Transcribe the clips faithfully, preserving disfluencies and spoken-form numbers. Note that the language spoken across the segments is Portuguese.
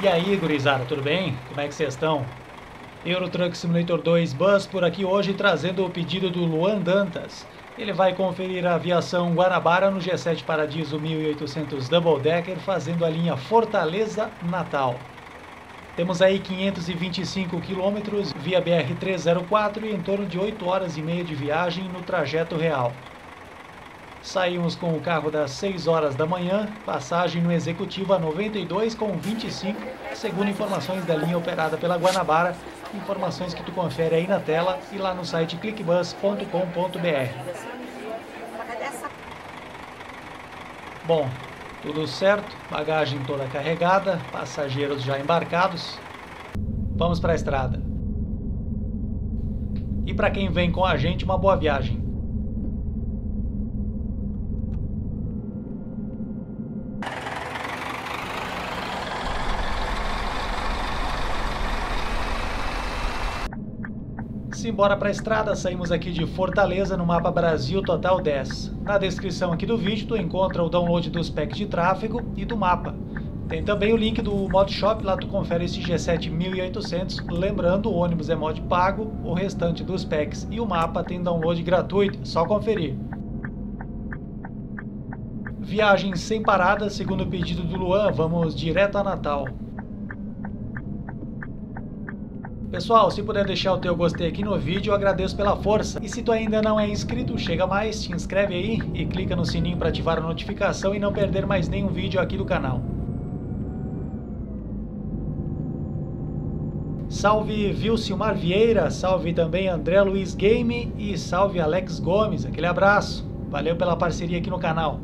E aí, gurizada, tudo bem? Como é que vocês estão? Eurotruck Simulator dois Bus por aqui hoje, trazendo o pedido do Luan Dantas. Ele vai conferir a Viação Guanabara no G sete Paradiso mil e oitocentos Double Decker, fazendo a linha Fortaleza-Natal. Temos aí quinhentos e vinte e cinco quilômetros via B R trezentos e quatro e em torno de oito horas e meia de viagem no trajeto real. Saímos com o carro das seis horas da manhã, passagem no Executiva noventa e dois com vinte e cinco, segundo informações da linha operada pela Guanabara, informações que tu confere aí na tela e lá no site clickbus ponto com ponto br. Bom, tudo certo, bagagem toda carregada, passageiros já embarcados, vamos para a estrada. E para quem vem com a gente, uma boa viagem. Simbora para a estrada, saímos aqui de Fortaleza no mapa Brasil Total dez. Na descrição aqui do vídeo tu encontra o download dos packs de tráfego e do mapa. Tem também o link do modshop, lá tu confere esse G sete mil e oitocentos, lembrando, o ônibus é mod pago, o restante dos packs e o mapa tem download gratuito, só conferir. Viagem sem parada, segundo o pedido do Luan, vamos direto a Natal. Pessoal, se puder deixar o teu gostei aqui no vídeo, eu agradeço pela força. E se tu ainda não é inscrito, chega mais, te inscreve aí e clica no sininho para ativar a notificação e não perder mais nenhum vídeo aqui do canal. Salve Vilcio Mar Vieira, salve também André Luiz Game e salve Alex Gomes, aquele abraço. Valeu pela parceria aqui no canal.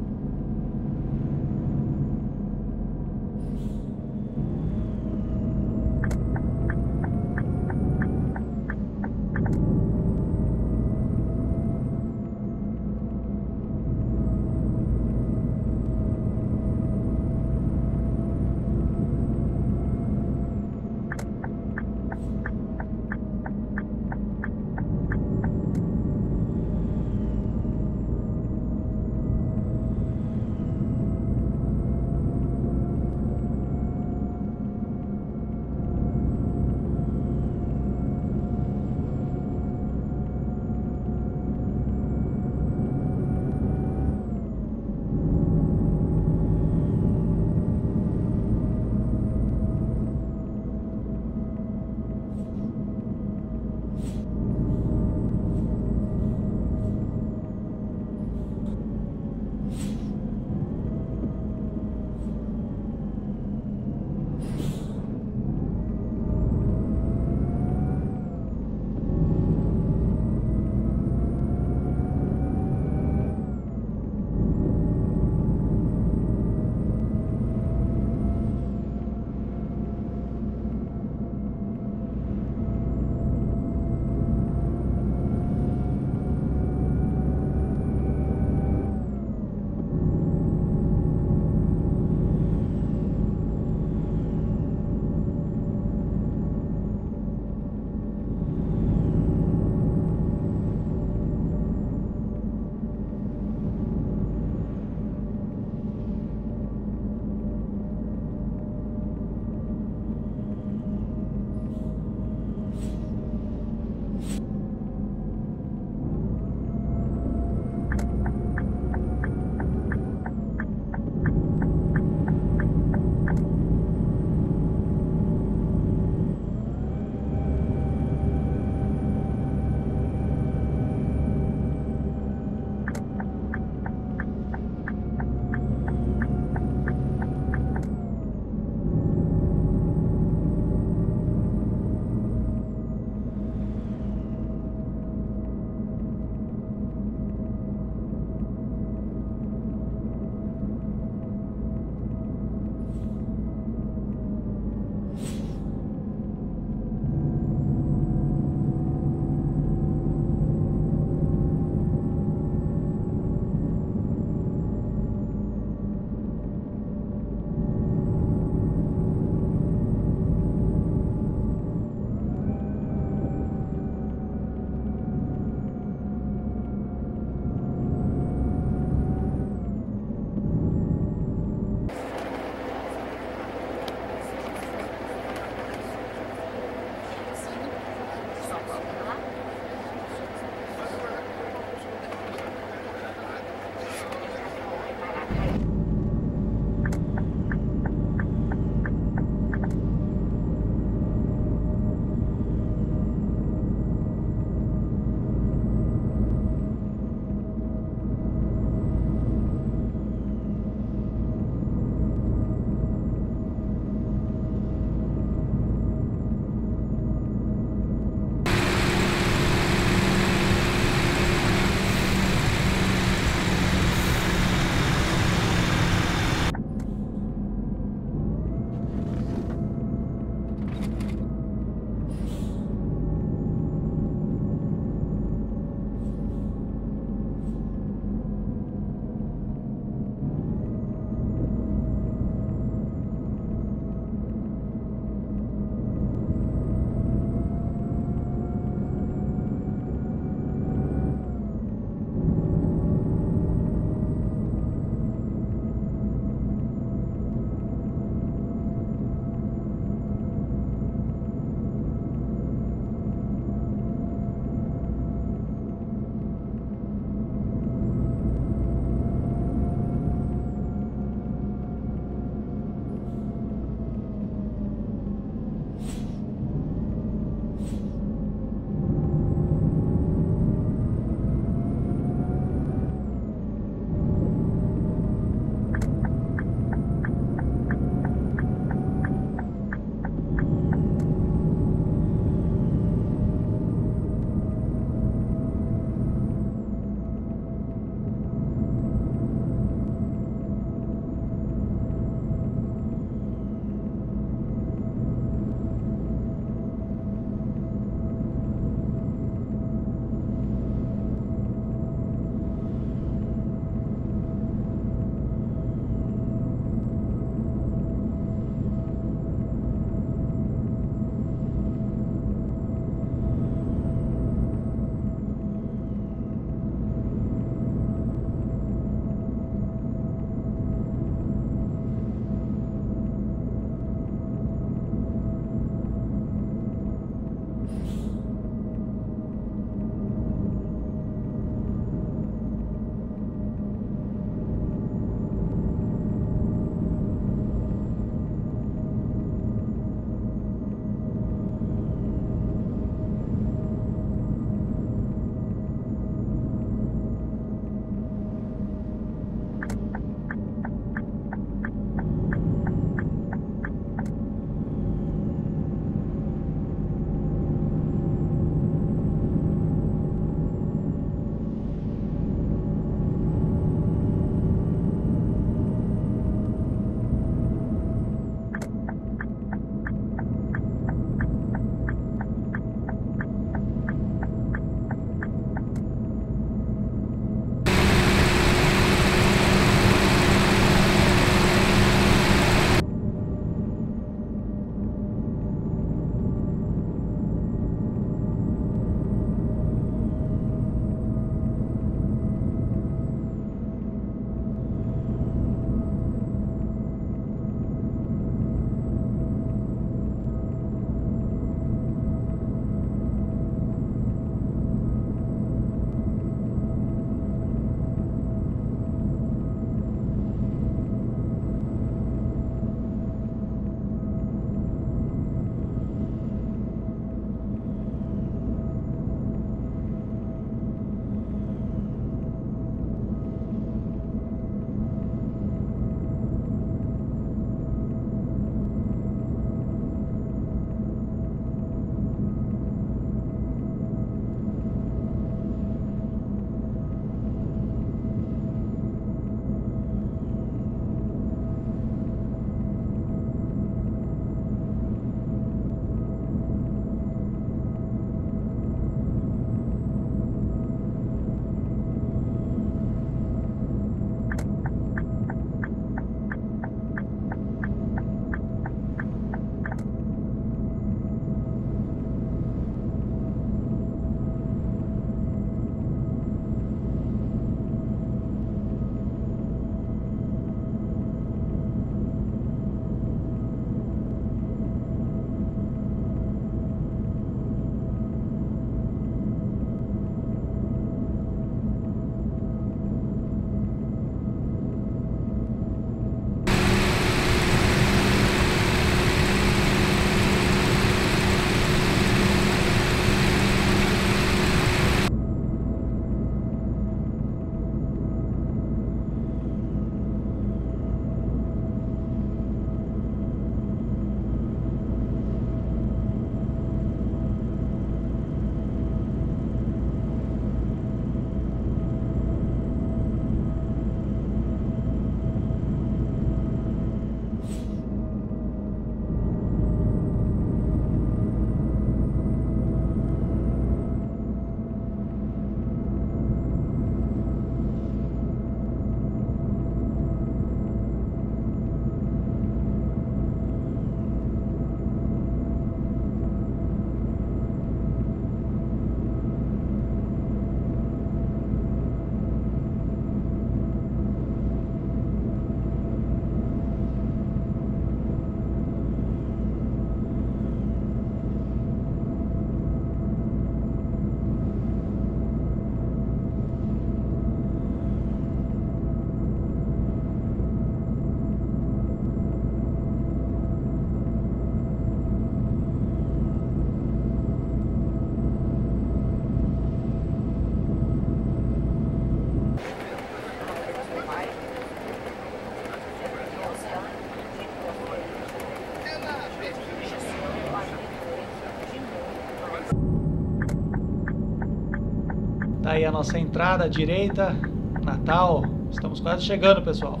Tá aí a nossa entrada à direita, Natal. Estamos quase chegando, pessoal.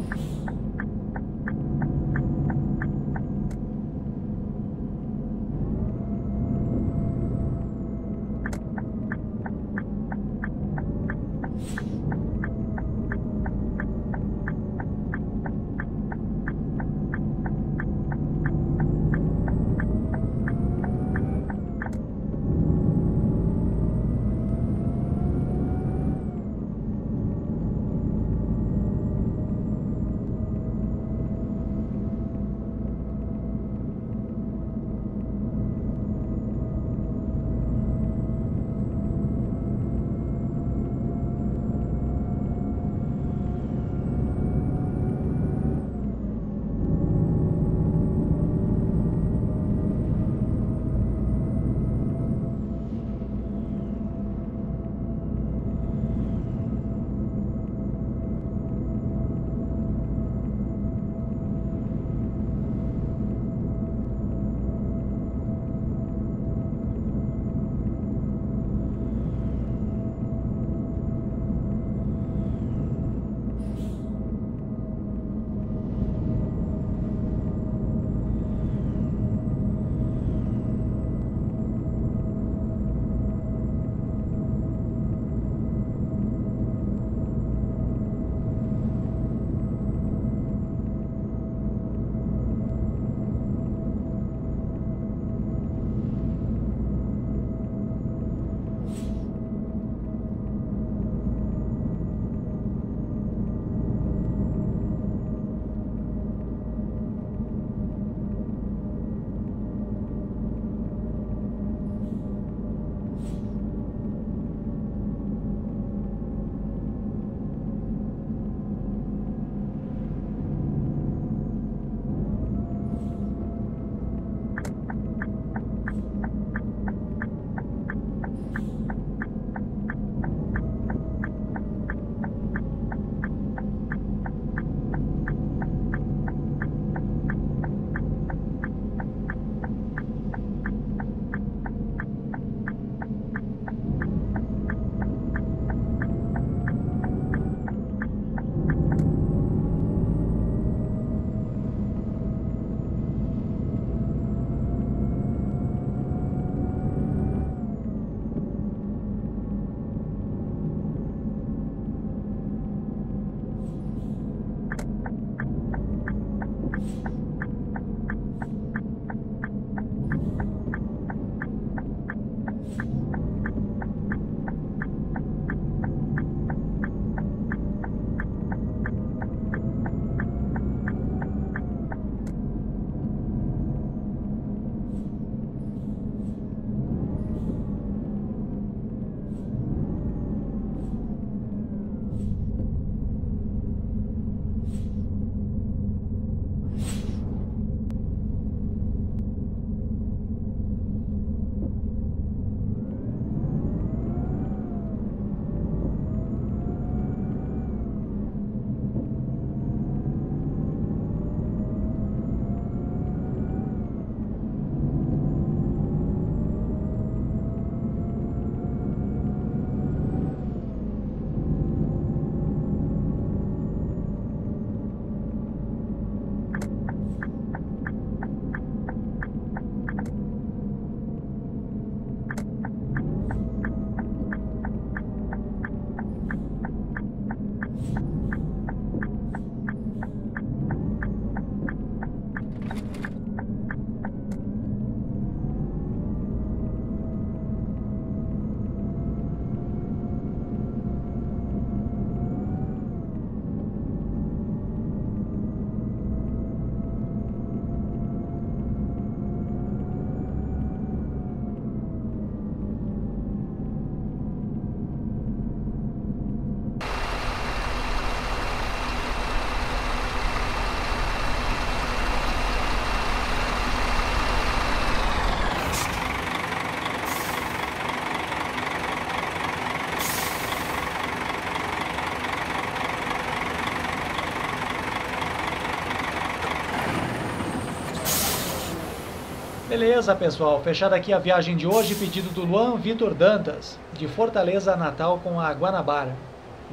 Beleza, pessoal, fechada aqui a viagem de hoje, pedido do Luan Vitor Dantas, de Fortaleza a Natal com a Guanabara.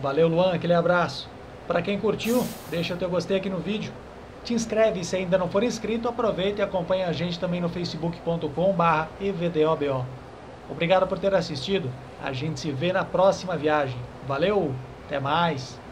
Valeu, Luan, aquele abraço. Para quem curtiu, deixa o teu gostei aqui no vídeo. Te inscreve se ainda não for inscrito, aproveita e acompanha a gente também no facebook ponto com barra e v d o b o. Obrigado por ter assistido, a gente se vê na próxima viagem. Valeu, até mais!